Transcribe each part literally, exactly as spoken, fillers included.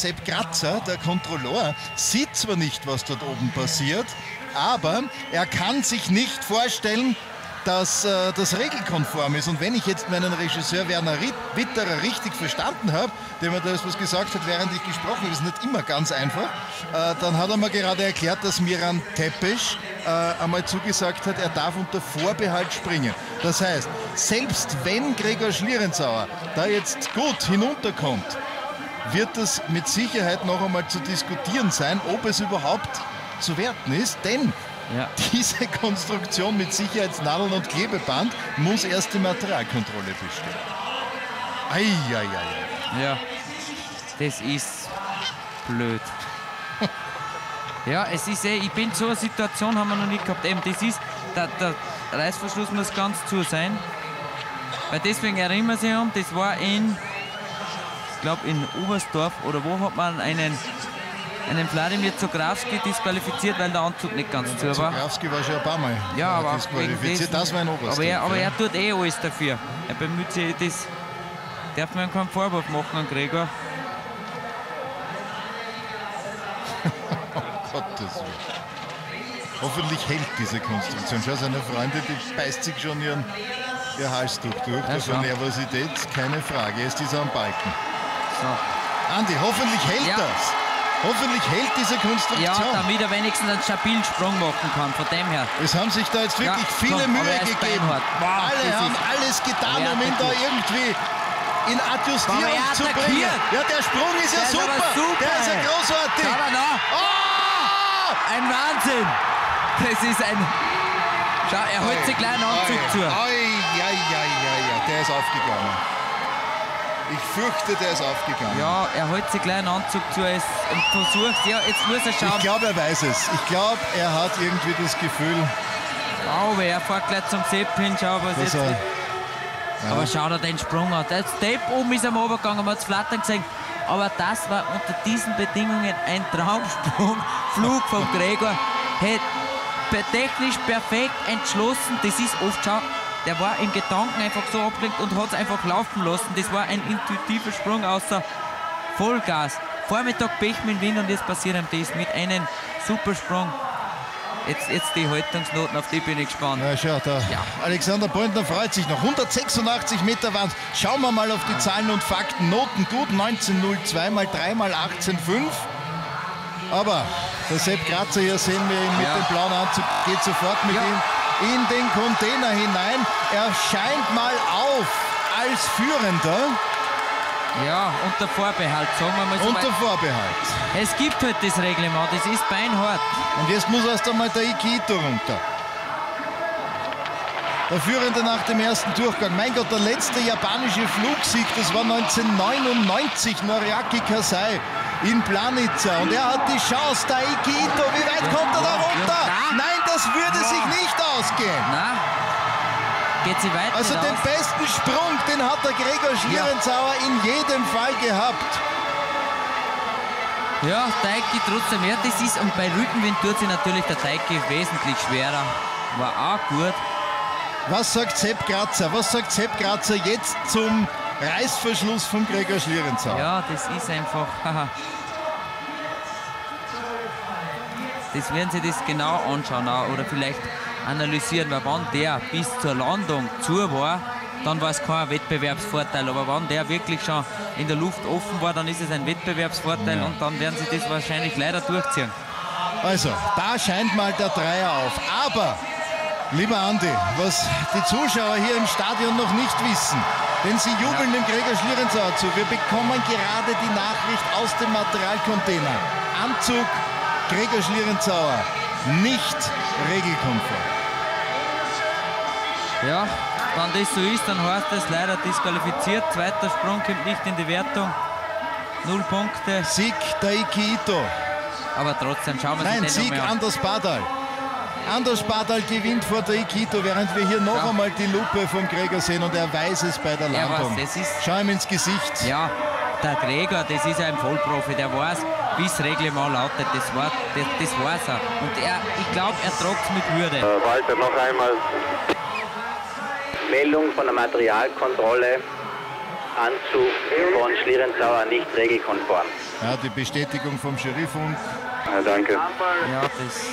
Sepp Gratzer, der Kontrolleur, sieht zwar nicht, was dort oben passiert, aber er kann sich nicht vorstellen, dass äh, das regelkonform ist. Und wenn ich jetzt meinen Regisseur Werner Witterer richtig verstanden habe, dem er da was gesagt hat, während ich gesprochen habe, ist nicht immer ganz einfach, äh, dann hat er mir gerade erklärt, dass Miran Tepeš äh, einmal zugesagt hat, er darf unter Vorbehalt springen. Das heißt, selbst wenn Gregor Schlierenzauer da jetzt gut hinunterkommt, wird es mit Sicherheit noch einmal zu diskutieren sein, ob es überhaupt zu werten ist, denn ja. Diese Konstruktion mit Sicherheitsnadeln und Klebeband muss erst die Materialkontrolle bestehen. Eieiei. Ja, das ist blöd. Ja, es ist eh, ich bin so eine Situation, haben wir noch nicht gehabt. Eben, das ist, der, der Reißverschluss muss ganz zu sein. Weil deswegen erinnern Sie sich, das war in, ich glaube in Oberstdorf oder wo hat man einen. Einen Wladimir Zograwski disqualifiziert, weil der Anzug nicht ganz zu war. Zograwski war schon ein paar Mal. Ja, aber disqualifiziert, das war ein Oberstdorf. Aber er, aber er tut eh alles dafür. Er bemüht sich, das darf man keinen Vorwurf machen an Gregor. Oh Gottes Willen. Hoffentlich hält diese Konstruktion. Schau, seine Freundin, die beißt sich schon ihren, ihr Halstuch durch. Ja, von Nervosität, keine Frage. Jetzt ist er am Balken. So. Andi, hoffentlich hält ja. das. Hoffentlich hält diese Konstruktion. Ja, damit er wenigstens einen stabilen Sprung machen kann, von dem her. Es haben sich da jetzt wirklich ja, viele komm, Mühe gegeben. Wow, alle haben alles getan, um ihn da irgendwie in Adjustierung aber zu bringen. Ja, der Sprung ist ja super. Ist super. Der ist ja großartig. Oh! Ein Wahnsinn. Das ist ein... Schau, er holt sich gleich einen Anzug zu. Der ist aufgegangen. Ich fürchte, der ist aufgegangen. Ja, er holt sich gleich einen Anzug zu es und versucht, ja, jetzt muss er schauen. Ich glaube, er weiß es. Ich glaube, er hat irgendwie das Gefühl. Aber er fährt gleich zum Sepp hin, schau, was jetzt er, ja. Aber schau da den Sprung an. Der Step oben ist am Obergang, man hat es flattern gesehen. Aber das war unter diesen Bedingungen ein Traumsprung. Flug von Gregor. Hey, technisch perfekt entschlossen. Das ist oft, schau. Der war im Gedanken einfach so abgelenkt und hat es einfach laufen lassen. Das war ein intuitiver Sprung außer Vollgas. Vormittag Pech mit Wind und jetzt passiert ihm das mit einem Supersprung. Jetzt, jetzt die Haltungsnoten, auf die bin ich gespannt. Ja, schau, da. Ja. Alexander Böndner freut sich noch. hundertsechsundachtzig Meter Wand. Schauen wir mal auf die Zahlen und Fakten. Noten gut, neunzehn Komma null zwei mal drei mal achtzehn Komma fünf. Aber der Sepp Gratzer, hier sehen wir ihn mit ja. dem blauen Anzug, geht sofort mit ja. ihm in den Container hinein. Er scheint mal auf als Führender. Ja, unter Vorbehalt, sagen wir mal so. Unter Vorbehalt. Es gibt halt das Reglement, das ist beinhart. Und jetzt muss erst einmal der Iki Ito runter. Der Führende nach dem ersten Durchgang. Mein Gott, der letzte japanische Flugsieg, das war neunzehnhundertneunundneunzig, Noriaki Kasai in Planica. Und er hat die Chance, Daiki Ito. Wie weit kommt er da runter? Nein, das würde sich nicht ausgehen. Na, geht sie weit also den aus. Besten Sprung, den hat der Gregor Schlierenzauer ja. in jedem Fall gehabt. Ja, Daiki trotzdem wert ja, ist. Und bei Rückenwind tut sie natürlich der Daiki wesentlich schwerer. War auch gut. Was sagt Sepp Gratzer? Was sagt Sepp Gratzer jetzt zum Reißverschluss von Gregor Schlierenzauer? Ja, das ist einfach. Das werden Sie das genau anschauen oder vielleicht analysieren, weil wann der bis zur Landung zu war, dann war es kein Wettbewerbsvorteil. Aber wann der wirklich schon in der Luft offen war, dann ist es ein Wettbewerbsvorteil ja. und dann werden Sie das wahrscheinlich leider durchziehen. Also, da scheint mal der Dreier auf. Aber, lieber Andi, was die Zuschauer hier im Stadion noch nicht wissen, denn sie jubeln ja. dem Gregor Schlierenzauer zu. Wir bekommen gerade die Nachricht aus dem Materialcontainer. Anzug Gregor Schlierenzauer nicht regelkonform. Ja, wenn das so ist, dann heißt das leider disqualifiziert. Zweiter Sprung kommt nicht in die Wertung. Null Punkte. Sieg Daiki Ito. Aber trotzdem schauen wir Nein, den Sieg an. Anders Bardal. Anders Bardal gewinnt vor der Iki Ito, während wir hier noch ja. einmal die Lupe vom Gregor sehen und er weiß es bei der Landung. Weiß, schau ihm ins Gesicht. Ja, der Gregor, das ist ein Vollprofi, der weiß, wie das Reglement lautet, das, war, das, das weiß er. Und er, ich glaube, er tragt es mit Würde. Äh, Walter, noch einmal. Meldung von der Materialkontrolle. Anzug von Schlierenzauer nicht regelkonform. Ja, die Bestätigung vom Sheriff und... Ja, danke. Ja, das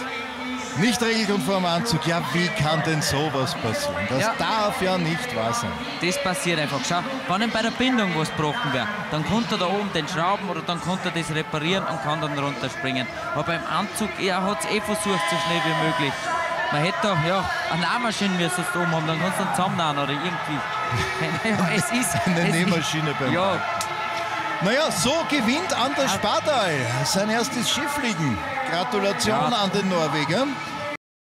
nicht regelkonform Anzug. Ja, wie kann denn sowas passieren? Das ja. darf ja nicht wahr sein. Das passiert einfach. Schau, wenn ihm bei der Bindung was gebrochen wäre, dann konnte er da oben den Schrauben oder dann konnte er das reparieren und kann dann runterspringen. Aber beim Anzug, er hat es eh versucht, so schnell wie möglich. Man hätte doch, ja, eine Nähmaschine müssen es oben haben, dann kannst du dann zusammennahen oder irgendwie. Ja, es ist... Eine es Nähmaschine ist, beim ja. Mann. Naja, so gewinnt Anders Bardal sein erstes Schiffliegen. Gratulation ja. an den Norweger.